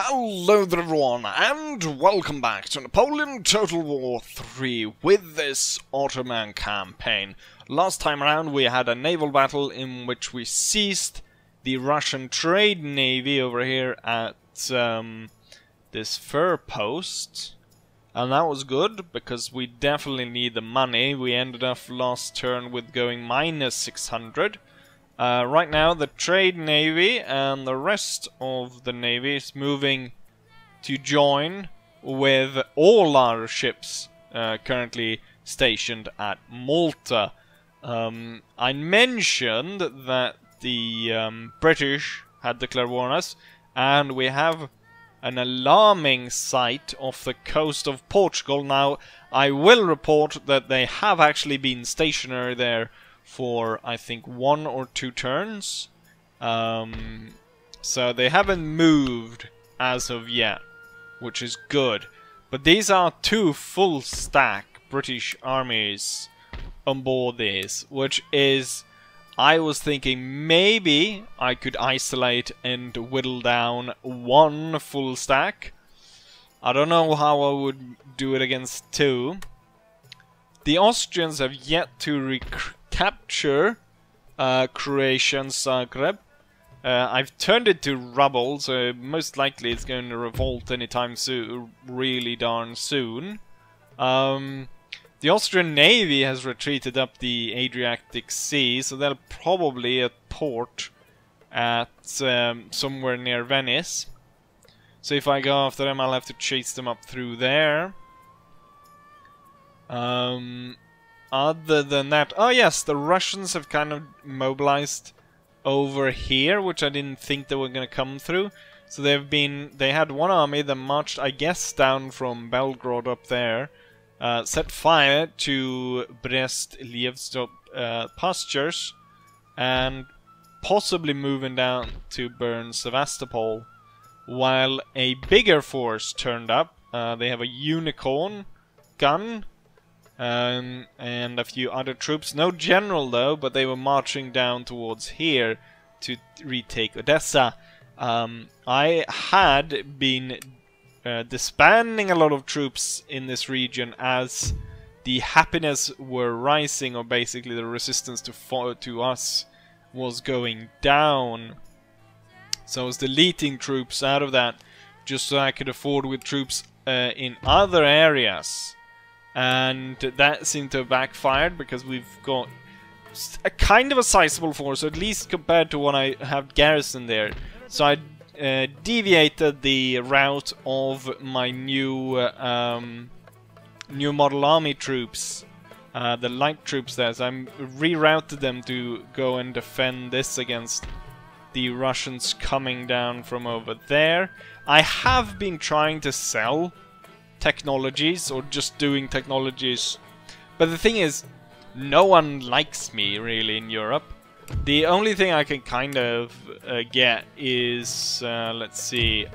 Hello there everyone, and welcome back to Napoleon Total War 3 with this Ottoman campaign. Last time around we had a naval battle in which we seized the Russian trade navy over here at this fur post. And that was good, because we definitely need the money. We ended up last turn with going minus 600. Right now, the trade navy and the rest of the navy is moving to join with all our ships currently stationed at Malta. I mentioned that the British had declared war on us, and we have an alarming sight off the coast of Portugal. Now, I will report that they have actually been stationary there for, I think, 1 or 2 turns. So they haven't moved as of yet, which is good. But these are 2 full stack British armies on board this, which is, I was thinking maybe I could isolate and whittle down 1 full stack. I don't know how I would do it against 2. The Austrians have yet to capture Croatian Zagreb. I've turned it to rubble, so most likely it's going to revolt anytime soon, really darn soon. The Austrian Navy has retreated up the Adriatic Sea, so they'll probably at port at somewhere near Venice. So if I go after them, I'll have to chase them up through there. Other than that, oh yes, the Russians have kind of mobilized over here, which I didn't think they were going to come through. So they had 1 army that marched, I guess, down from Belgrade up there, set fire to Brest-Livstorp pastures, and possibly moving down to burn Sevastopol, while a bigger force turned up. They have a unicorn gun. And a few other troops. No general though, but they were marching down towards here to retake Odessa. I had been disbanding a lot of troops in this region as the happiness were rising, or basically the resistance to us was going down. So I was deleting troops out of that just so I could afford with troops in other areas. And that seemed to have backfired, because we've got a kind of a sizable force, at least compared to what I have garrisoned there. So I deviated the route of my new new model army troops, the light troops there. So I rerouted them to go and defend this against the Russians coming down from over there. I have been trying to sell technologies, or just doing technologies, but the thing is, no one likes me really in Europe. The only thing I can kind of get is let's see,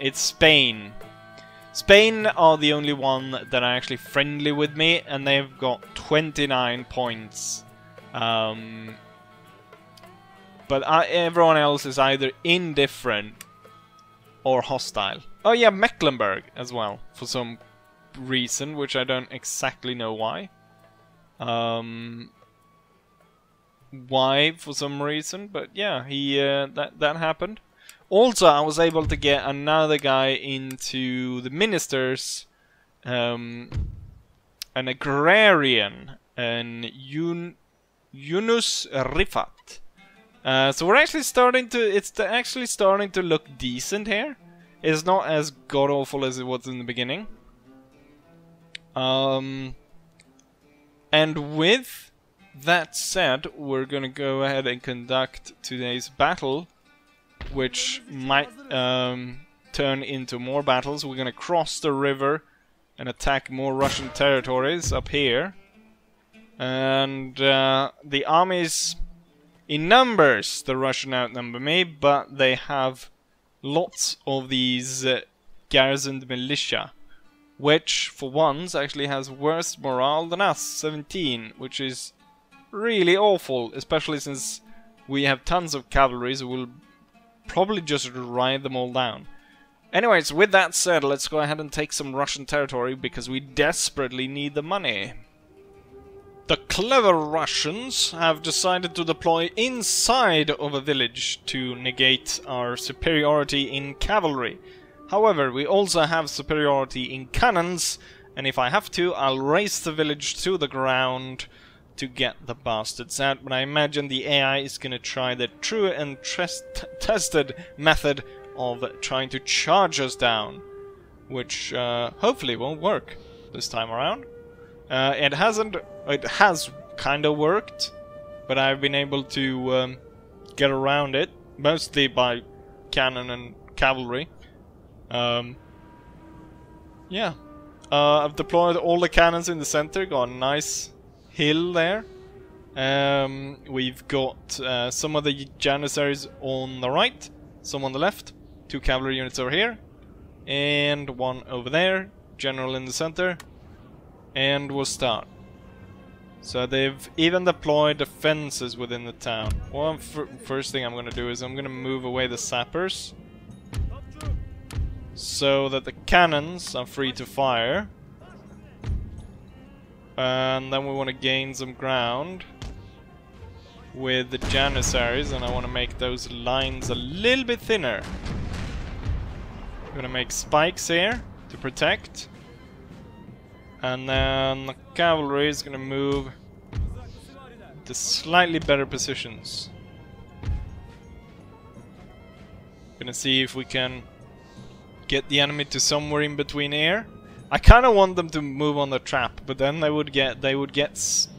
it's Spain. Spain are the only one that are actually friendly with me, and they've got 29 points, but everyone else is either indifferent or hostile. Oh yeah, Mecklenburg as well, for some reason, which I don't exactly know why. Why, for some reason, but yeah, he that happened. Also, I was able to get another guy into the ministers, an agrarian, and Yunus Rifat. So we're actually starting to, actually starting to look decent here. It's not as god-awful as it was in the beginning. And with that said, we're gonna go ahead and conduct today's battle, which might turn into more battles. We're gonna cross the river and attack more Russian territories up here. And the armies, in numbers, the Russian outnumber me, but they have lots of these garrisoned militia, which, for once, actually has worse morale than us, 17, which is really awful, especially since we have tons of cavalry, so we'll probably just ride them all down. Anyways, with that said, let's go ahead and take some Russian territory because we desperately need the money. The clever Russians have decided to deploy inside of a village to negate our superiority in cavalry. However, we also have superiority in cannons, and if I have to, I'll race the village to the ground to get the bastards out, but I imagine the AI is gonna try the true and tested method of trying to charge us down, which hopefully won't work this time around. It hasn't. It has kind of worked, but I've been able to get around it mostly by cannon and cavalry. I've deployed all the cannons in the center. Got a nice hill there. We've got some of the Janissaries on the right, some on the left. Two cavalry units over here, and one over there. General in the center. And we'll start. So they've even deployed defenses within the town. Well, first thing I'm going to do is I'm going to move away the sappers, so that the cannons are free to fire. And then we want to gain some ground with the Janissaries, and I want to make those lines a little bit thinner. I'm going to make spikes here to protect. And then the cavalry is going to move to slightly better positions. Going to see if we can get the enemy to somewhere in between here. I kind of want them to move on the trap, but then they would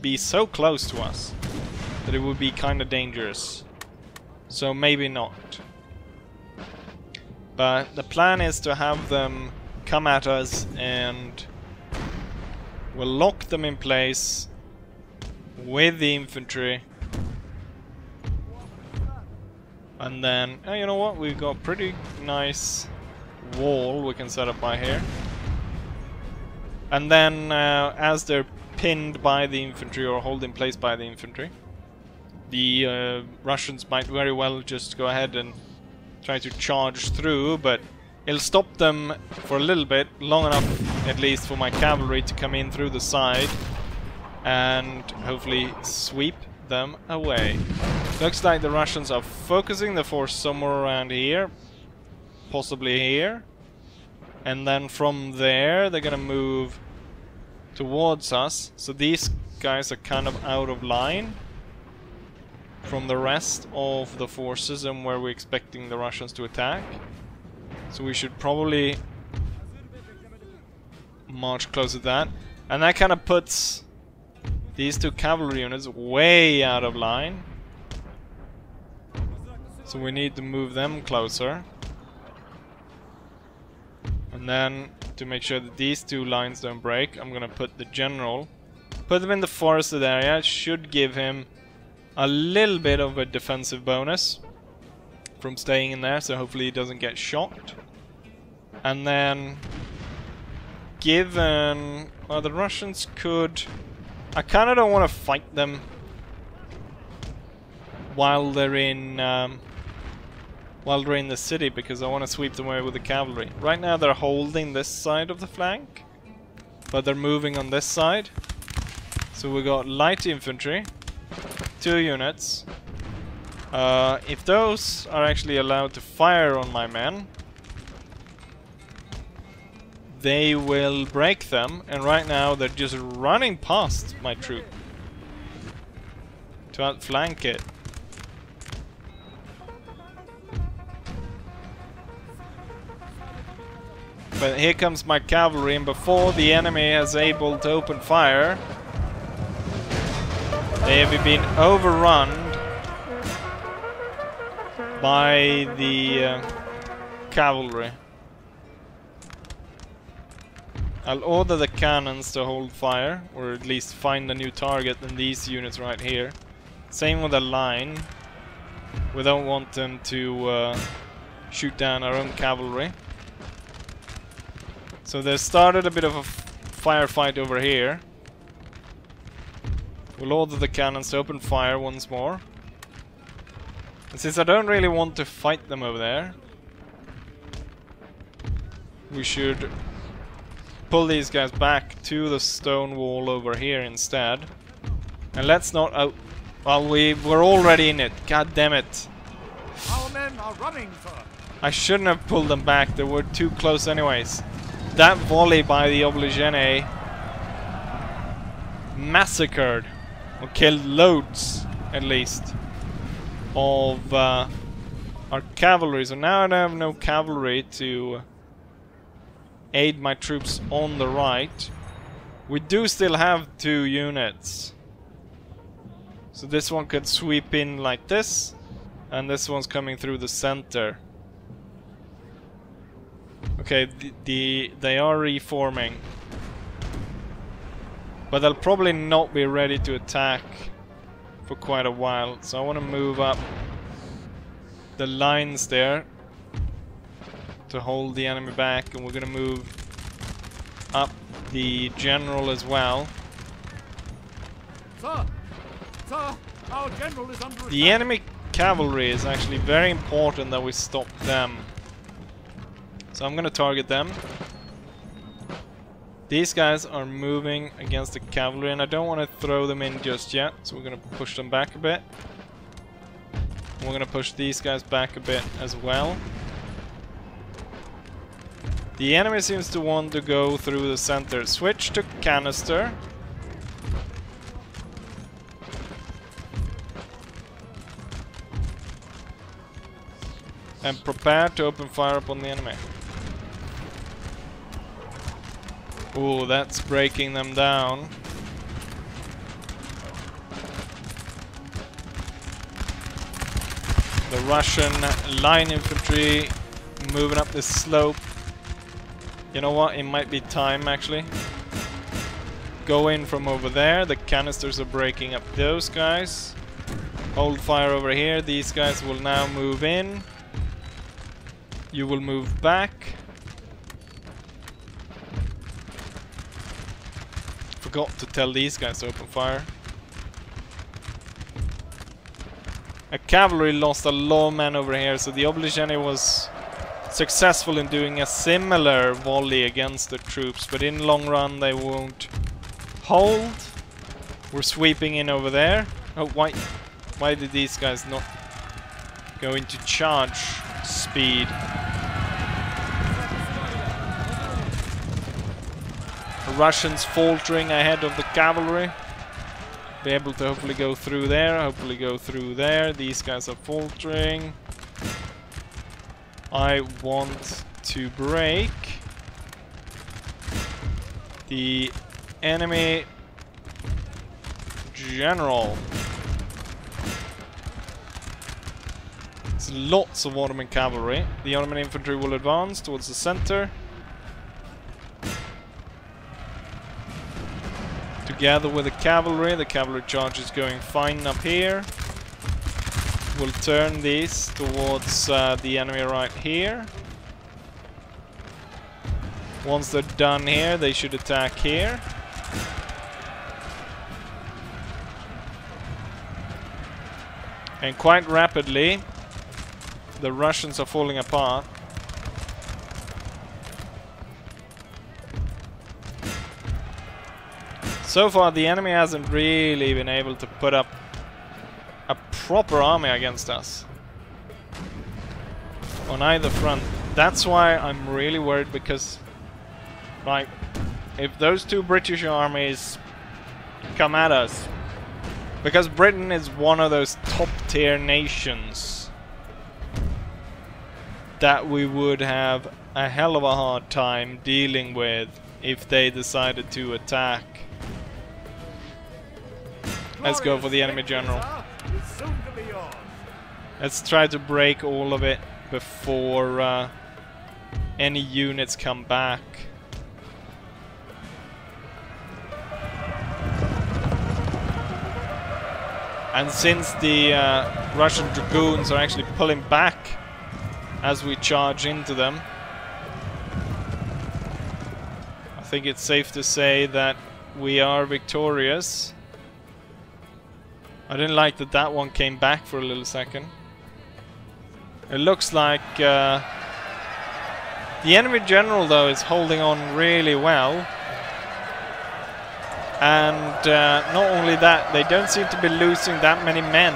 be so close to us that it would be kind of dangerous. So maybe not. But the plan is to have them come at us and we'll lock them in place with the infantry, and then you know what? We've got a pretty nice wall we can set up by here. And then, as they're pinned by the infantry or held in place by the infantry, the Russians might very well just go ahead and try to charge through, but it'll stop them for a little bit, long enough at least for my cavalry to come in through the side and hopefully sweep them away. Looks like the Russians are focusing the force somewhere around here, possibly here, and then from there they're gonna move towards us. So these guys are kind of out of line from the rest of the forces and where we're expecting the Russians to attack. So we should probably march closer to that, and that kind of puts these two cavalry units way out of line, so we need to move them closer, and then to make sure that these two lines don't break, I'm gonna put the general, put him in the forested area. Should give him a little bit of a defensive bonus from staying in there, so hopefully he doesn't get shot. And then given, well, the Russians could, I kind of don't want to fight them while they're in the city, because I want to sweep them away with the cavalry. Right now they're holding this side of the flank, but they're moving on this side. So we got light infantry, two units. If those are actually allowed to fire on my men, they will break them, and right now they're just running past my troop to outflank it. But here comes my cavalry, and before the enemy is able to open fire, they have been overrun by the cavalry. I'll order the cannons to hold fire, or at least find a new target in these units right here. Same with the line. We don't want them to shoot down our own cavalry. So they started a bit of a firefight over here. We'll order the cannons to open fire once more. And since I don't really want to fight them over there, we should pull these guys back to the stone wall over here instead. And let's not... well, we're already in it. God damn it. Our men are running for... I shouldn't have pulled them back. They were too close anyways. That volley by the Obligène massacred, or killed loads, at least, of our cavalry. So now I have no cavalry to aid my troops on the right. We do still have 2 units. So this one could sweep in like this, and this one's coming through the center. Okay, they are reforming. But they'll probably not be ready to attack for quite a while. So I want to move up the lines there to hold the enemy back. And we're going to move up the general as well. Sir! Sir! Our general is under attack. The enemy cavalry is actually very important that we stop them. So I'm going to target them. These guys are moving against the cavalry, and I don't want to throw them in just yet. So we're going to push them back a bit. And we're going to push these guys back a bit as well. The enemy seems to want to go through the center. Switch to canister. And prepare to open fire upon the enemy. Ooh, that's breaking them down. The Russian line infantry moving up this slope. You know what? It might be time, actually. Go in from over there. The canisters are breaking up those guys. Hold fire over here. These guys will now move in. You will move back. Forgot to tell these guys to open fire. A cavalry lost a lot of men over here, so the Obligène was successful in doing a similar volley against the troops, but in the long run they won't hold. We're sweeping in over there. Oh, why did these guys not go into charge speed? Russians faltering ahead of the cavalry. Be able to hopefully go through there, hopefully go through there. These guys are faltering. I want to break. The enemy general. It's lots of Ottoman cavalry. The Ottoman infantry will advance towards the center. Together with the cavalry charge is going fine up here. We'll turn these towards the enemy right here. Once they're done here, they should attack here. And quite rapidly, the Russians are falling apart. So far, the enemy hasn't really been able to put up a proper army against us on either front. That's why I'm really worried, because, like, if those two British armies come at us, because Britain is one of those top-tier nations, that we would have a hell of a hard time dealing with if they decided to attack. Let's go for the enemy general. Let's try to break all of it before any units come back. And since the Russian dragoons are actually pulling back as we charge into them, I think it's safe to say that we are victorious. I didn't like that that one came back for a little second. It looks like The enemy general, though, is holding on really well. And not only that, they don't seem to be losing that many men.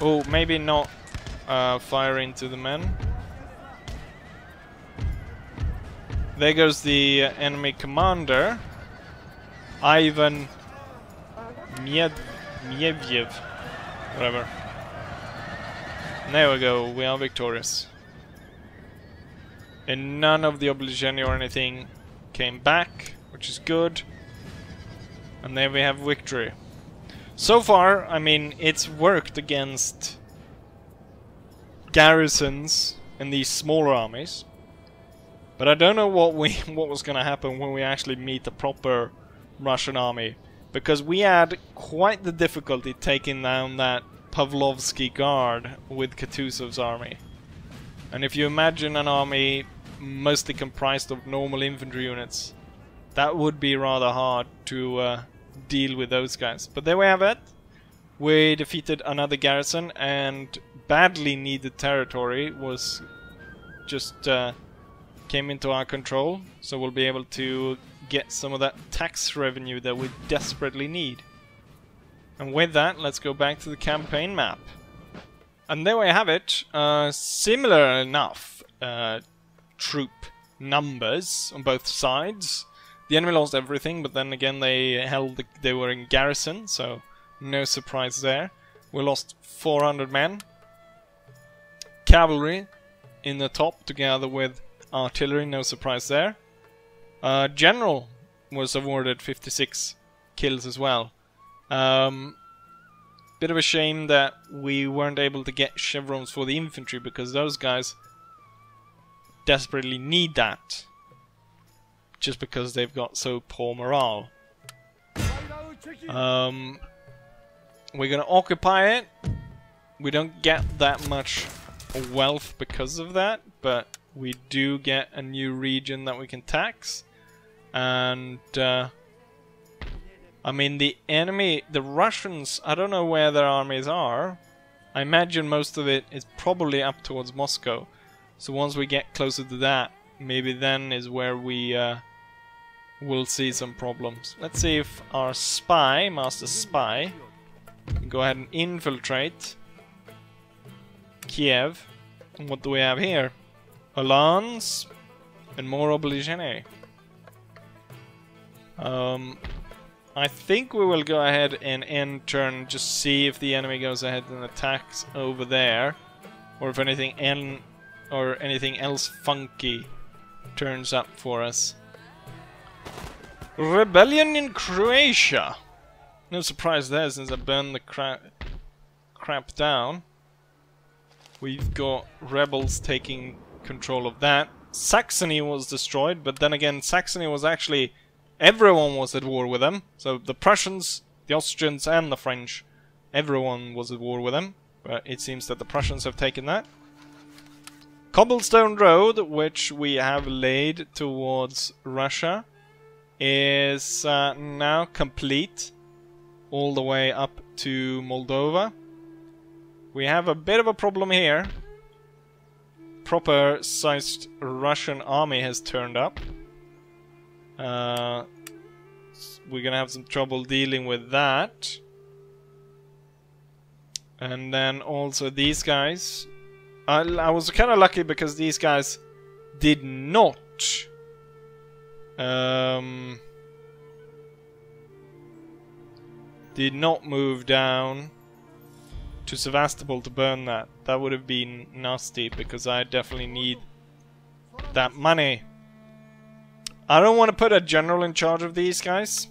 Oh, maybe not fire into the men. There goes the enemy commander, Ivan Mjevjev, whatever. There we go, we are victorious. And none of the Obligène or anything came back, which is good. And there we have victory. So far, I mean, it's worked against garrisons and these smaller armies. But I don't know what was going to happen when we actually meet a proper Russian army, because we had quite the difficulty taking down that Pavlovsky guard with Kutuzov's army. And if you imagine an army mostly comprised of normal infantry units, that would be rather hard to deal with those guys. But there we have it. We defeated another garrison, and badly needed territory was just came into our control, so we'll be able to get some of that tax revenue that we desperately need. And with that, let's go back to the campaign map. And there we have it. Similar enough troop numbers on both sides. The enemy lost everything, but then again they held they were in garrison, so no surprise there. We lost 400 men. Cavalry in the top together with artillery, no surprise there. General was awarded 56 kills as well. Bit of a shame that we weren't able to get chevrons for the infantry, because those guys desperately need that, just because they've got so poor morale. We're gonna occupy it. We don't get that much wealth because of that, but we do get a new region that we can tax. And I mean, the enemy, the Russians, I don't know where their armies are. I imagine most of it is probably up towards Moscow, so once we get closer to that, maybe then is where we will see some problems. Let's see if our spy, Master Spy, can go ahead and infiltrate Kiev. And what do we have here? Alans and more Obligène. I think we will go ahead and end turn, just see if the enemy goes ahead and attacks over there, or if anything anything else funky turns up for us. Rebellion in Croatia. No surprise there, since I burned the crap down. We've got rebels taking control of that. Saxony was destroyed, but then again, Saxony was actually, everyone was at war with them. So the Prussians, the Austrians and the French, everyone was at war with them, but it seems that the Prussians have taken that. Cobblestone Road, which we have laid towards Russia, is now complete all the way up to Moldova. We have a bit of a problem here. Proper sized Russian army has turned up. We're gonna have some trouble dealing with that. And then also these guys. I was kind of lucky because these guys did not move down to Sevastopol to burn that. That would have been nasty, because I definitely need that money. I don't want to put a general in charge of these guys,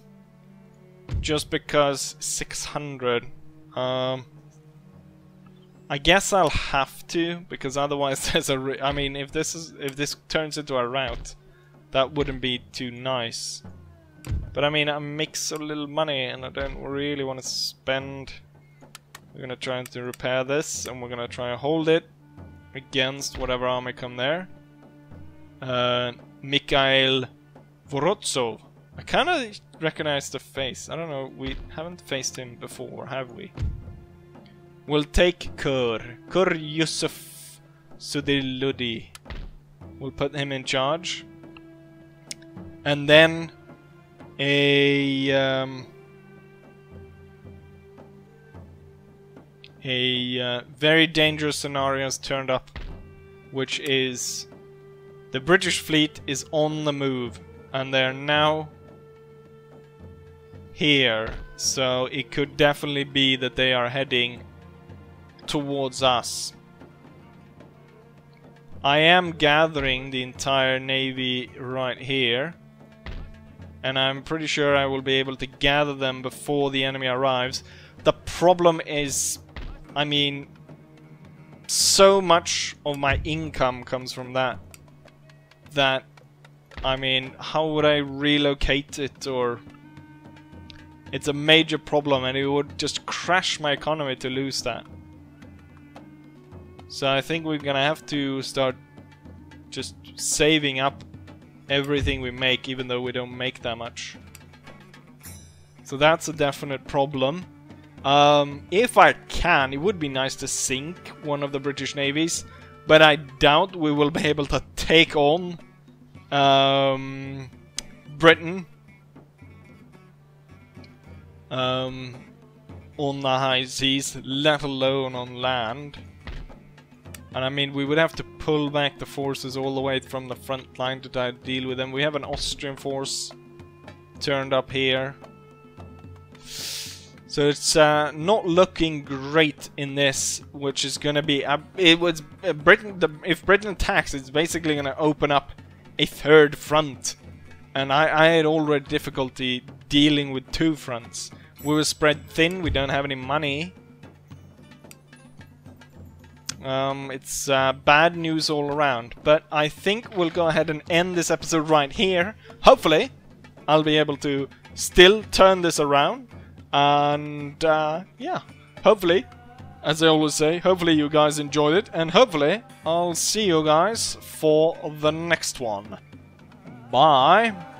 just because 600. I guess I'll have to, because otherwise there's a. I mean, if this turns into a rout, that wouldn't be too nice. But I mean, I make so little money, and I don't really want to spend. We're gonna try to repair this, and we're gonna try and hold it against whatever army come there. Mikhail Vorotsov. I kind of recognize the face. I don't know, we haven't faced him before, have we? We'll take Kur Yusuf Sudiludi. We'll put him in charge. And then very dangerous scenario has turned up, which is the British fleet is on the move and they're now here, so it could definitely be that they are heading towards us. I am gathering the entire navy right here, and I'm pretty sure I will be able to gather them before the enemy arrives. The problem is, I mean, so much of my income comes from that, that, I mean, how would I relocate it? Or it's a major problem, and it would just crash my economy to lose that. So I think we're gonna have to start just saving up everything we make, even though we don't make that much. So that's a definite problem. If I can, it would be nice to sink one of the British navies, but I doubt we will be able to take on Britain on the high seas, let alone on land. And I mean, we would have to pull back the forces all the way from the front line to try to deal with them. We have an Austrian force turned up here. So it's not looking great in this, which is going to be... if Britain attacks, it's basically going to open up a third front. And I had already difficulty dealing with two fronts. We were spread thin, we don't have any money. It's bad news all around, but I think we'll go ahead and end this episode right here. Hopefully, I'll be able to still turn this around, and yeah, hopefully, as I always say, hopefully you guys enjoyed it, and hopefully I'll see you guys for the next one. Bye!